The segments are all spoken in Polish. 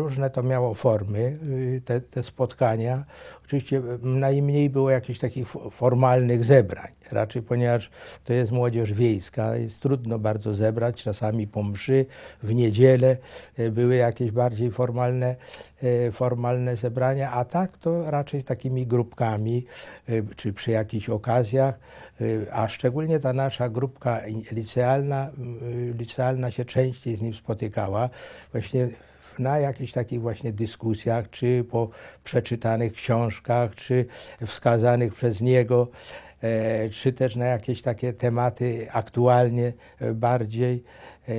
Różne to miało formy, te spotkania. Oczywiście najmniej było jakichś takich formalnych zebrań, raczej ponieważ to jest młodzież wiejska, jest trudno bardzo zebrać, czasami po mszy, w niedzielę były jakieś bardziej formalne zebrania, a tak to raczej takimi grupkami, czy przy jakichś okazjach, a szczególnie ta nasza grupka licealna się częściej z nim spotykała, właśnie na jakichś takich właśnie dyskusjach, czy po przeczytanych książkach, czy wskazanych przez niego, czy też na jakieś takie tematy aktualnie bardziej,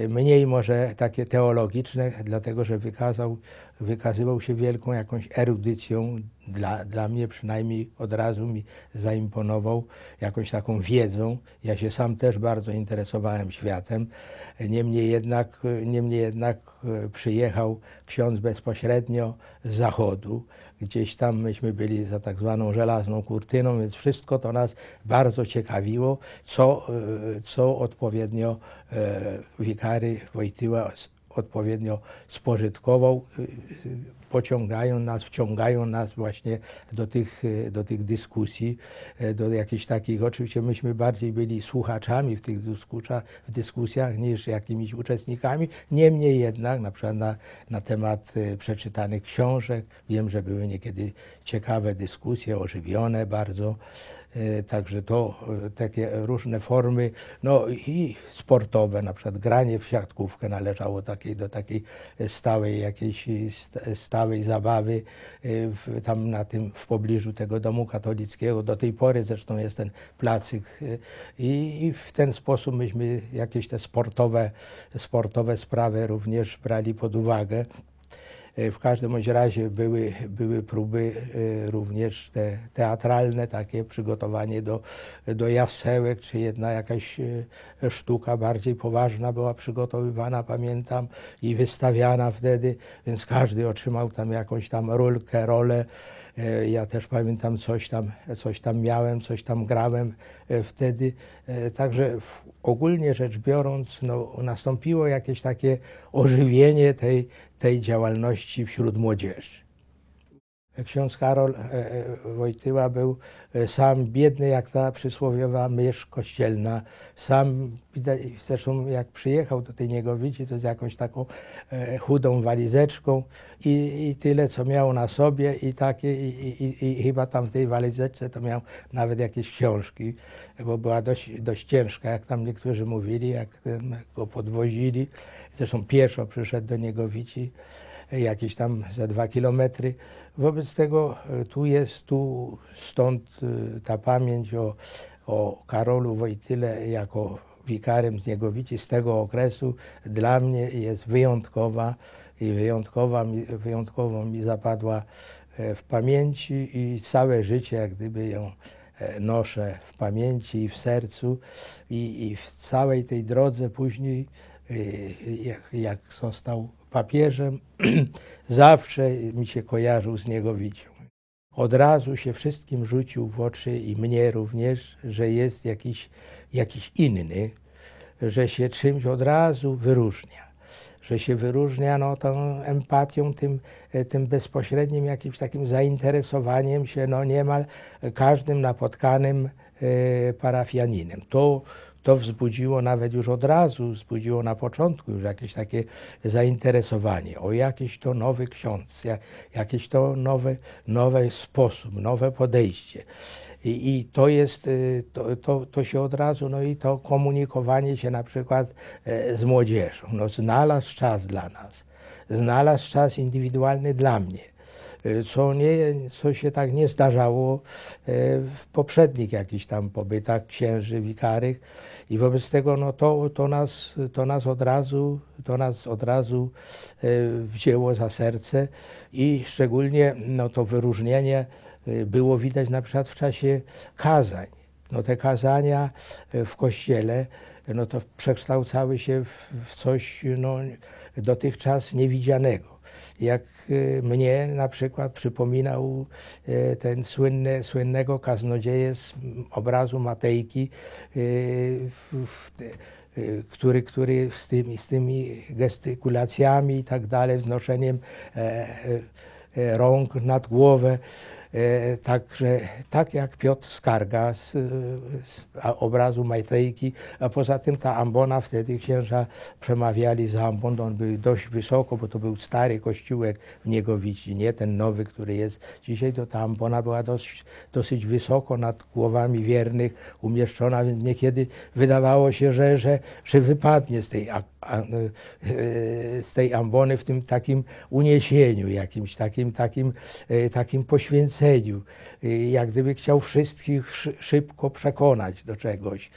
mniej może takie teologiczne, dlatego że wykazywał się wielką jakąś erudycją, dla mnie przynajmniej od razu mi zaimponował jakąś taką wiedzą. Ja się sam też bardzo interesowałem światem, niemniej jednak przyjechał ksiądz bezpośrednio z zachodu, gdzieś tam myśmy byli za tak zwaną żelazną kurtyną, więc wszystko to nas bardzo ciekawiło, co odpowiednio wikary Wojtyła odpowiednio spożytkował, wciągają nas właśnie do tych dyskusji, do jakichś takich, oczywiście myśmy bardziej byli słuchaczami w tych dyskusjach niż jakimiś uczestnikami, niemniej jednak na przykład na temat przeczytanych książek, wiem, że były niekiedy ciekawe dyskusje, ożywione bardzo, także to takie różne formy, no i sportowe, na przykład granie w siatkówkę należało do takiej stałej jakiejś stałej zabawy tam w pobliżu tego domu katolickiego. Do tej pory zresztą jest ten placyk i w ten sposób myśmy jakieś te sportowe sprawy również brali pod uwagę. W każdym bądź razie były próby również te teatralne, takie przygotowanie do jasełek, czy jedna jakaś sztuka bardziej poważna była przygotowywana, pamiętam, i wystawiana wtedy, więc każdy otrzymał tam jakąś tam rolę. Ja też pamiętam, coś tam miałem, coś tam grałem wtedy. Także ogólnie rzecz biorąc, no, nastąpiło jakieś takie ożywienie tej działalności wśród młodzieży. Ksiądz Karol Wojtyła był sam biedny jak ta przysłowiowa mysz kościelna. Sam, zresztą jak przyjechał do tej Niegowicy, to z jakąś taką chudą walizeczką i tyle, co miał na sobie i chyba tam w tej walizeczce to miał nawet jakieś książki, bo była dość ciężka, jak tam niektórzy mówili, jak go podwozili. Zresztą pieszo przyszedł do Niegowicy, jakieś tam za 2 kilometry. Wobec tego stąd ta pamięć o Karolu Wojtyle jako wikarym z Niegowicy z tego okresu dla mnie jest wyjątkowa i wyjątkowo mi zapadła w pamięci i całe życie jak gdyby ją noszę w pamięci i w sercu i w całej tej drodze później jak został papieżem, zawsze mi się kojarzył z Niegowicią. Od razu się wszystkim rzucił w oczy i mnie również, że jest jakiś inny, że się czymś od razu wyróżnia. Że się wyróżnia no, tą empatią, tym bezpośrednim jakimś takim zainteresowaniem się no, niemal każdym napotkanym parafianinem. To wzbudziło nawet już od razu, na początku już jakieś takie zainteresowanie. O jakiś to nowy ksiądz, jakiś to nowy sposób, nowe podejście. I to jest, to się od razu, no i to komunikowanie się na przykład z młodzieżą. No, znalazł czas dla nas, znalazł czas indywidualny dla mnie. Co się tak nie zdarzało w poprzednich jakichś tam pobytach księży, wikarych i wobec tego no, to nas od razu wzięło za serce i szczególnie no, to wyróżnienie było widać na przykład w czasie kazań. No, te kazania w kościele no, to przekształcały się w coś no, dotychczas niewidzianego. Jak mnie na przykład przypominał ten słynnego kaznodzieję z obrazu Matejki który z tymi gestykulacjami i tak dalej, wznoszeniem rąk nad głowę. Także tak jak Piotr Skarga z obrazu Matejki, a poza tym ta ambona, wtedy księża przemawiali za amboną, on był dość wysoko, bo to był stary kościółek w Niegowici, nie ten nowy, który jest dzisiaj, to ta ambona była dosyć wysoko nad głowami wiernych umieszczona, więc niekiedy wydawało się, że wypadnie z tej ambony w tym takim uniesieniu, jakimś takim poświęceniu. Jak gdyby chciał wszystkich szybko przekonać do czegoś.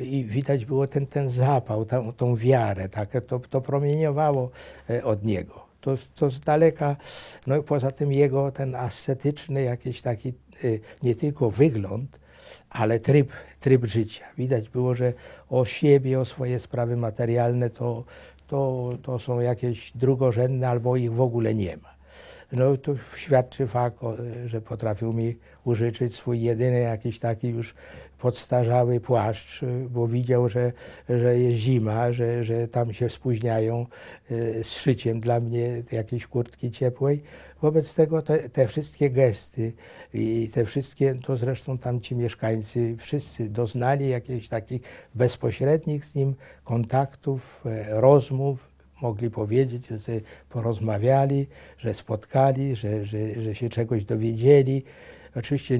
I widać było ten zapał, tą wiarę, to promieniowało od niego. To z daleka, no i poza tym jego ten ascetyczny jakiś taki nie tylko wygląd, ale tryb życia. Widać było, że o siebie, o swoje sprawy materialne to są jakieś drugorzędne albo ich w ogóle nie ma. No to świadczy fakt, że potrafił mi użyczyć swój jedyny jakiś taki już podstarzały płaszcz, bo widział, że jest zima, że tam się spóźniają z szyciem dla mnie jakiejś kurtki ciepłej. Wobec tego te wszystkie gesty i te wszystkie, to zresztą tam ci mieszkańcy wszyscy doznali jakichś takich bezpośrednich z nim kontaktów, rozmów. Mogli powiedzieć, że sobie porozmawiali, że spotkali, że się czegoś dowiedzieli. Oczywiście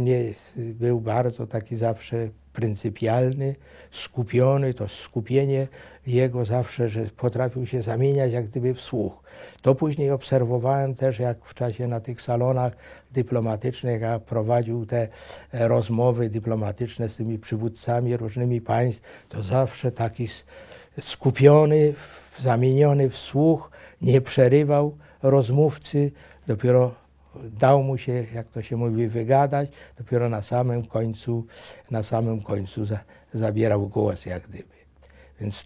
był bardzo taki zawsze pryncypialny, skupiony, to skupienie jego zawsze, że potrafił się zamieniać jak gdyby w słuch. To później obserwowałem też, jak w czasie na tych salonach dyplomatycznych, jak prowadził te rozmowy dyplomatyczne z tymi przywódcami różnymi państw, to zawsze taki skupiony, zamieniony w słuch, nie przerywał rozmówcy, dopiero dał mu się, jak to się mówi, wygadać, dopiero na samym końcu zabierał głos, jak gdyby. Więc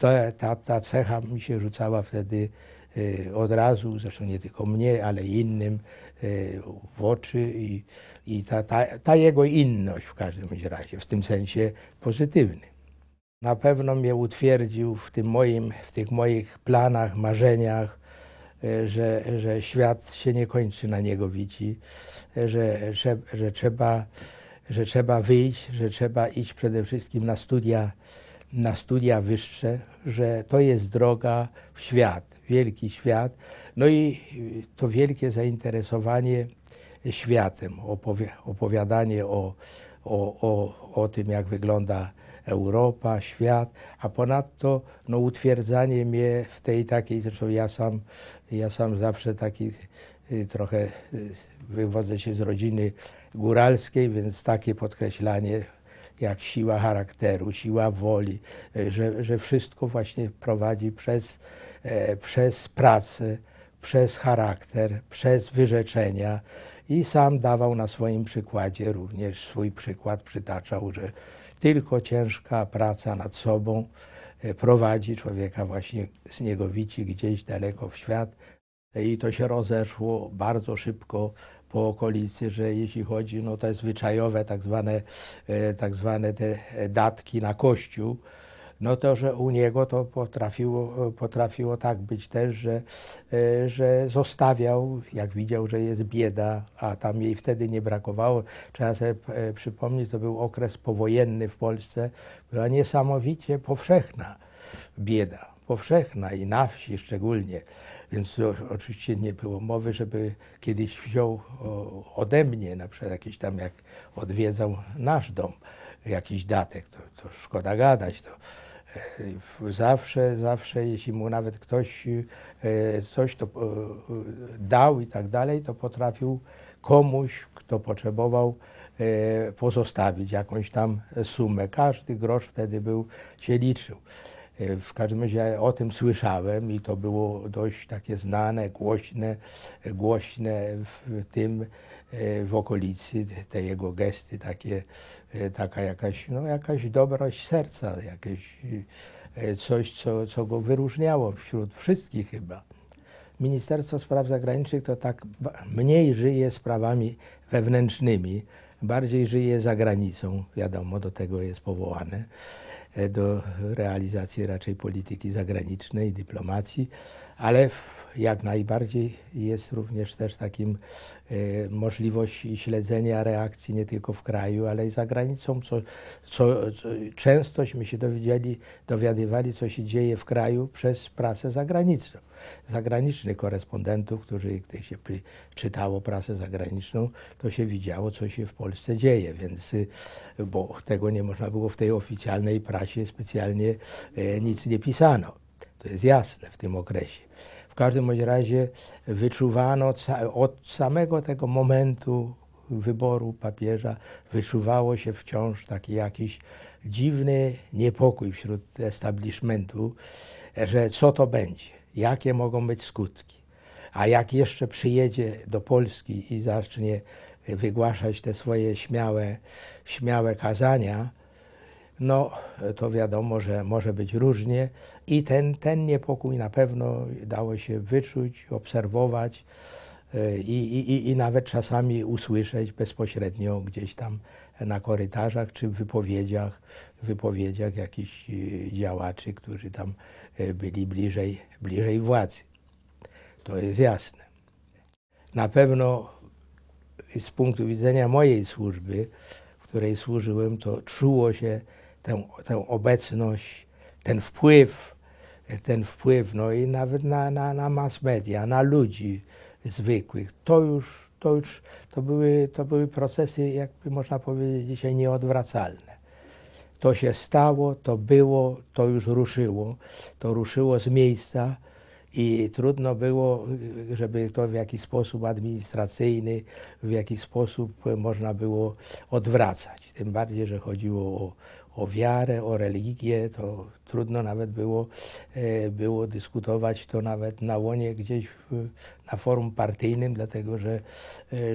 ta cecha mi się rzucała wtedy od razu, zresztą nie tylko mnie, ale innym w oczy i ta jego inność w każdym razie, w tym sensie pozytywnym. Na pewno mnie utwierdził w tych moich planach, marzeniach, że świat się nie kończy na Niegowici, że trzeba wyjść, że trzeba iść przede wszystkim na studia wyższe, że to jest droga w świat, wielki świat. No i to wielkie zainteresowanie światem, opowiadanie o tym, jak wygląda Europa, świat, a ponadto no, utwierdzanie mnie w tej takiej, zresztą ja sam zawsze taki trochę wywodzę się z rodziny góralskiej, więc takie podkreślanie jak siła charakteru, siła woli, że wszystko właśnie prowadzi przez pracę, przez charakter, przez wyrzeczenia i sam dawał na swoim przykładzie, również swój przykład przytaczał, że tylko ciężka praca nad sobą prowadzi człowieka właśnie z Niegowici gdzieś daleko w świat. I to się rozeszło bardzo szybko po okolicy, że jeśli chodzi, no te zwyczajowe tak zwane te datki na kościół, no to, że u niego to potrafiło tak być też, że zostawiał, jak widział, że jest bieda, a tam jej wtedy nie brakowało. Trzeba sobie przypomnieć, to był okres powojenny w Polsce, była niesamowicie powszechna bieda, powszechna i na wsi szczególnie. Więc oczywiście nie było mowy, żeby kiedyś wziął ode mnie, na przykład jakiś tam, jak odwiedzał nasz dom, jakiś datek, to szkoda gadać. To zawsze, jeśli mu nawet ktoś coś to dał i tak dalej, to potrafił komuś, kto potrzebował, pozostawić jakąś tam sumę. Każdy grosz wtedy się liczył. W każdym razie o tym słyszałem i to było dość takie znane, głośne w tym, w okolicy, te jego gesty, taka jakaś, no, jakaś dobroć serca, jakieś coś, co go wyróżniało wśród wszystkich chyba. Ministerstwo Spraw Zagranicznych to tak mniej żyje sprawami wewnętrznymi, bardziej żyje za granicą, wiadomo, do tego jest powołane. do realizacji raczej polityki zagranicznej, dyplomacji, ale jak najbardziej jest również też takim możliwość śledzenia reakcji nie tylko w kraju, ale i za granicą, co częstośmy się dowiadywali, co się dzieje w kraju przez prasę zagraniczną. Zagranicznych korespondentów, którzy gdy się czytało prasę zagraniczną, to się widziało, co się w Polsce dzieje, więc, bo tego nie można było w tej oficjalnej prasie specjalnie nic nie pisano. To jest jasne w tym okresie. W każdym razie wyczuwano od samego tego momentu wyboru papieża, wyczuwało się wciąż taki jakiś dziwny niepokój wśród establishmentu, że co to będzie, jakie mogą być skutki. A jak jeszcze przyjedzie do Polski i zacznie wygłaszać te swoje śmiałe kazania, no to wiadomo, że może być różnie i ten niepokój na pewno dało się wyczuć, obserwować i nawet czasami usłyszeć bezpośrednio gdzieś tam na korytarzach czy w wypowiedziach jakichś działaczy, którzy tam byli bliżej władzy. To jest jasne. Na pewno z punktu widzenia mojej służby, w której służyłem, to czuło się tę obecność, ten wpływ, no i nawet na mass media, na ludzi zwykłych. To były procesy, jakby można powiedzieć, dzisiaj nieodwracalne. To się stało, to było, to już ruszyło. To ruszyło z miejsca i trudno było, żeby to w jakiś sposób administracyjny, w jakiś sposób można było odwracać. Tym bardziej, że chodziło o wiarę, o religię, to trudno nawet było dyskutować to nawet na łonie gdzieś na forum partyjnym, dlatego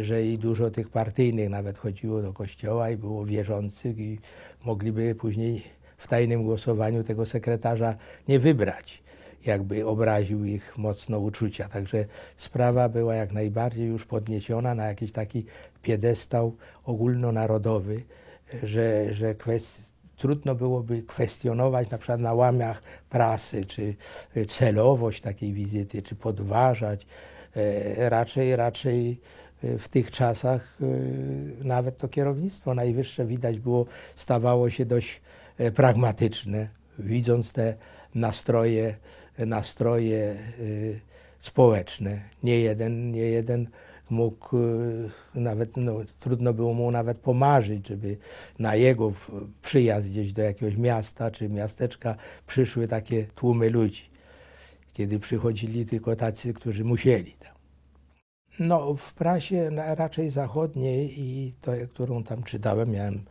że i dużo tych partyjnych nawet chodziło do kościoła i było wierzących i mogliby później w tajnym głosowaniu tego sekretarza nie wybrać, jakby obraził ich mocno uczucia. Także sprawa była jak najbardziej już podniesiona na jakiś taki piedestał ogólnonarodowy, że trudno byłoby kwestionować na przykład na łamach prasy, czy celowość takiej wizyty, czy podważać. Raczej w tych czasach nawet to kierownictwo najwyższe widać było, stawało się dość pragmatyczne, widząc te nastroje społeczne. Nie jeden mógł, nawet no, trudno było mu nawet pomarzyć, żeby na jego przyjazd gdzieś do jakiegoś miasta czy miasteczka przyszły takie tłumy ludzi, kiedy przychodzili tylko tacy, którzy musieli tam. No, w prasie raczej zachodniej i to, którą tam czytałem, miałem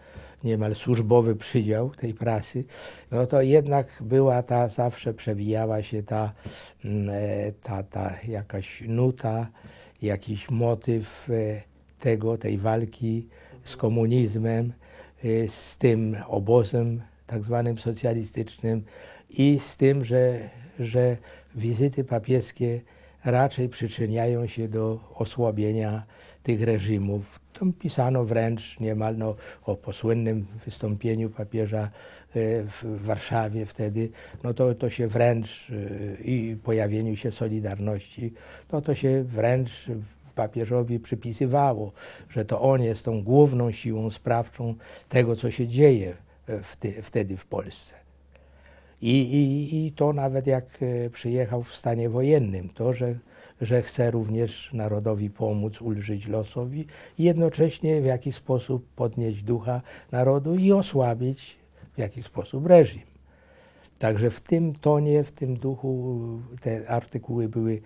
niemal służbowy przydział tej prasy, no to jednak była ta, zawsze przewijała się ta jakaś nuta, jakiś motyw tej walki z komunizmem, z tym obozem tak zwanym socjalistycznym i z tym, że wizyty papieskie raczej przyczyniają się do osłabienia tych reżimów. Tam pisano wręcz niemal no, o posłynnym wystąpieniu papieża w Warszawie wtedy, no to się wręcz i pojawieniu się Solidarności, no to się wręcz papieżowi przypisywało, że to on jest tą główną siłą sprawczą tego, co się dzieje wtedy w Polsce. I to nawet jak przyjechał w stanie wojennym, to, że chce również narodowi pomóc, ulżyć losowi i jednocześnie w jakiś sposób podnieść ducha narodu i osłabić w jakiś sposób reżim. Także w tym tonie, w tym duchu te artykuły były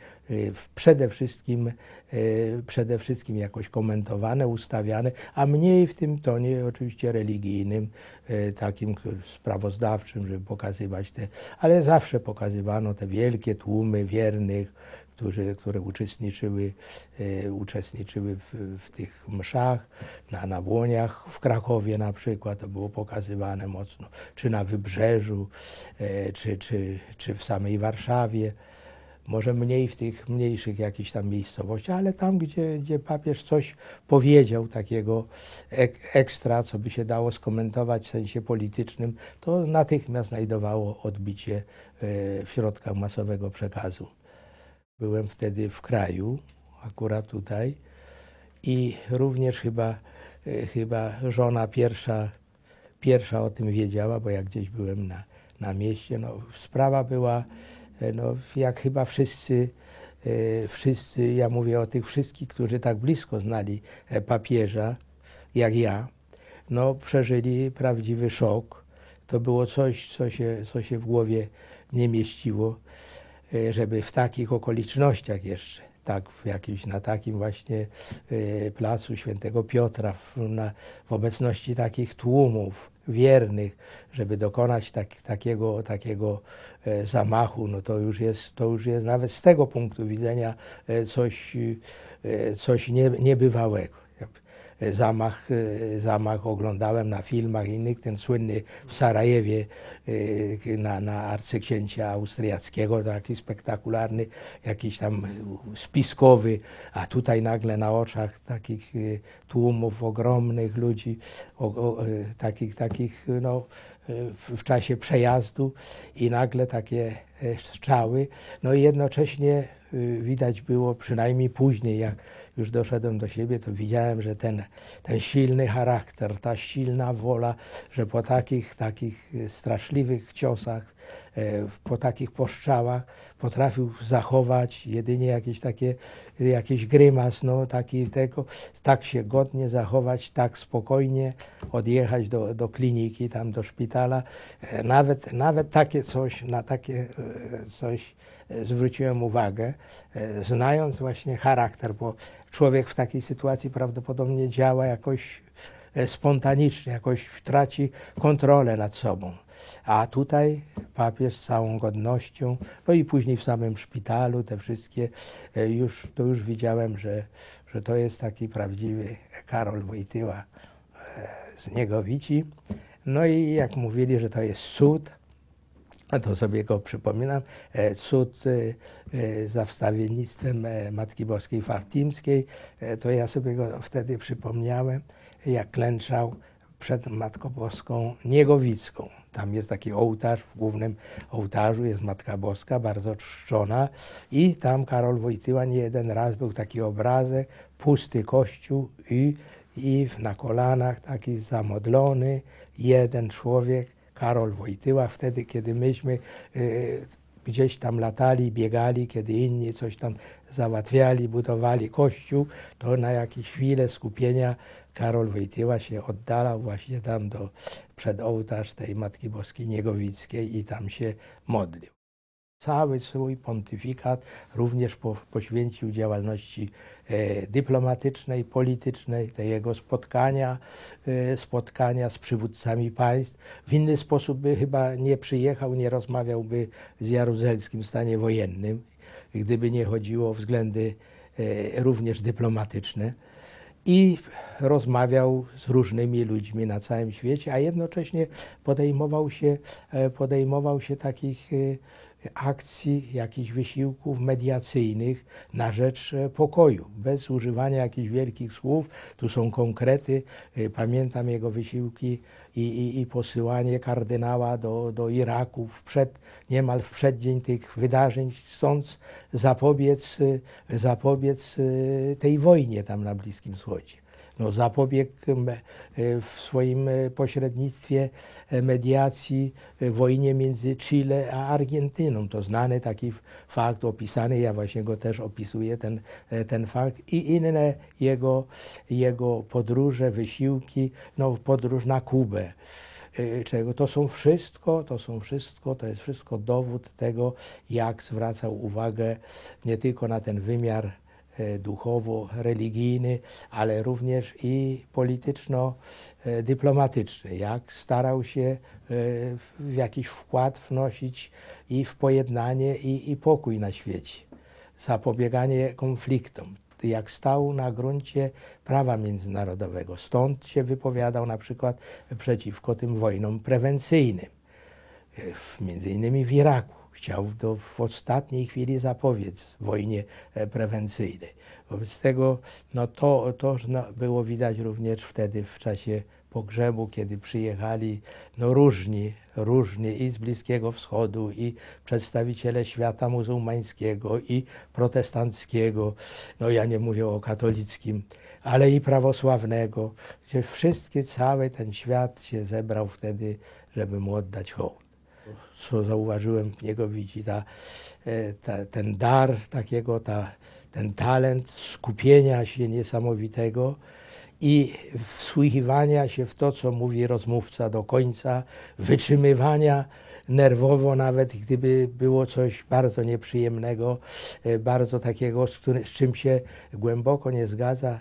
przede wszystkim jakoś komentowane, ustawiane, a mniej w tym tonie oczywiście religijnym, takim sprawozdawczym, żeby pokazywać te, ale zawsze pokazywano te wielkie tłumy wiernych, które uczestniczyły w tych mszach, na Błoniach, w Krakowie na przykład, to było pokazywane mocno, czy na Wybrzeżu, czy w samej Warszawie. może mniej w tych mniejszych jakichś tam miejscowościach, ale tam, gdzie papież coś powiedział takiego ekstra, co by się dało skomentować w sensie politycznym, to natychmiast znajdowało odbicie w środkach masowego przekazu. Byłem wtedy w kraju, akurat tutaj, i również chyba żona pierwsza o tym wiedziała, bo jak gdzieś byłem na mieście, no, sprawa była, no, jak chyba wszyscy, ja mówię o tych wszystkich, którzy tak blisko znali papieża, jak ja, no, przeżyli prawdziwy szok. To było coś, co się w głowie nie mieściło, żeby w takich okolicznościach jeszcze, tak w jakimś, na takim właśnie placu św. Piotra, w obecności takich tłumów wiernych, żeby dokonać takiego zamachu, no to już jest nawet z tego punktu widzenia coś niebywałego. Zamach oglądałem na filmach innych, ten słynny w Sarajewie na arcyksięcia austriackiego, taki spektakularny, jakiś tam spiskowy, a tutaj nagle na oczach takich tłumów ogromnych ludzi, takich no, w czasie przejazdu i nagle takie strzały, no i jednocześnie widać było, przynajmniej później, jak już doszedłem do siebie, to widziałem, że ten silny charakter, ta silna wola, że po takich straszliwych ciosach, po takich postrzałach potrafił zachować jedynie jakiś grymas, no, taki tego, tak się godnie zachować, tak spokojnie odjechać do kliniki, tam do szpitala. Nawet takie coś, na takie coś zwróciłem uwagę, znając właśnie charakter, bo człowiek w takiej sytuacji prawdopodobnie działa jakoś spontanicznie, jakoś traci kontrolę nad sobą. A tutaj papież z całą godnością, no i później w samym szpitalu te wszystkie, to już widziałem, że to jest taki prawdziwy Karol Wojtyła z Niegowici. No i jak mówili, że to jest cud, a to sobie go przypominam, cud za wstawiennictwem Matki Boskiej Fatimskiej, to ja sobie go wtedy przypomniałem, jak klęczał przed Matką Boską Niegowicką. Tam jest taki ołtarz, w głównym ołtarzu jest Matka Boska, bardzo czczona, i tam Karol Wojtyła nie jeden raz był taki obrazek, pusty kościół i na kolanach taki zamodlony jeden człowiek, Karol Wojtyła, wtedy, kiedy myśmy gdzieś tam latali, biegali, kiedy inni coś tam załatwiali, budowali kościół, to na jakieś chwile skupienia Karol Wojtyła się oddalał właśnie tam przed ołtarz tej Matki Boskiej Niegowickiej i tam się modlił. Cały swój pontyfikat również poświęcił działalności dyplomatycznej, politycznej, te jego spotkania z przywódcami państw. W inny sposób by chyba nie przyjechał, nie rozmawiałby z Jaruzelskim w stanie wojennym, gdyby nie chodziło o względy również dyplomatyczne. I rozmawiał z różnymi ludźmi na całym świecie, a jednocześnie podejmował się takich akcji, jakichś wysiłków mediacyjnych na rzecz pokoju, bez używania jakichś wielkich słów. Tu są konkrety. Pamiętam jego wysiłki i posyłanie kardynała do Iraku niemal w przeddzień tych wydarzeń, chcąc zapobiec tej wojnie tam na Bliskim Wschodzie. No, zapobiegł w swoim pośrednictwie mediacji wojnie między Chile a Argentyną. To znany taki fakt opisany, ja właśnie go też opisuję, ten fakt, i inne jego podróże, wysiłki, no, podróż na Kubę. To jest wszystko dowód tego, jak zwracał uwagę nie tylko na ten wymiar duchowo-religijny, ale również i polityczno-dyplomatyczny, jak starał się w jakiś wkład wnosić i w pojednanie, i pokój na świecie, zapobieganie konfliktom, jak stał na gruncie prawa międzynarodowego. Stąd się wypowiadał na przykład przeciwko tym wojnom prewencyjnym, między innymi w Iraku. Chciał to w ostatniej chwili zapobiec wojnie prewencyjnej. Wobec tego no to było widać również wtedy w czasie pogrzebu, kiedy przyjechali no, różni i z Bliskiego Wschodu, i przedstawiciele świata muzułmańskiego, i protestanckiego, no ja nie mówię o katolickim, ale i prawosławnego, gdzie cały ten świat się zebrał wtedy, żeby mu oddać hołd. Co zauważyłem w Niegowici, ten dar takiego, ten talent skupienia się niesamowitego i wsłuchiwania się w to, co mówi rozmówca do końca, wytrzymywania nerwowo, nawet gdyby było coś bardzo nieprzyjemnego, bardzo takiego, z czym się głęboko nie zgadza,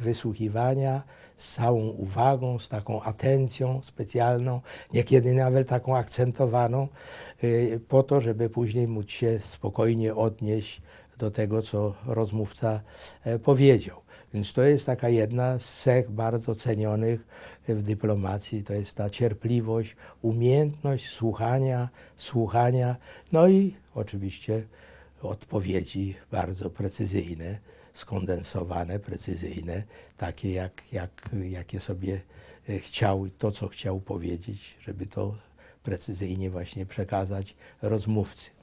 wysłuchiwania z całą uwagą, z taką atencją specjalną, niekiedy nawet taką akcentowaną, po to, żeby później móc się spokojnie odnieść do tego, co rozmówca powiedział. Więc to jest taka jedna z cech bardzo cenionych w dyplomacji, to jest ta cierpliwość, umiejętność słuchania, no i oczywiście odpowiedzi bardzo precyzyjne, skondensowane, precyzyjne, takie jakie sobie chciał, to co chciał powiedzieć, żeby to precyzyjnie właśnie przekazać rozmówcy.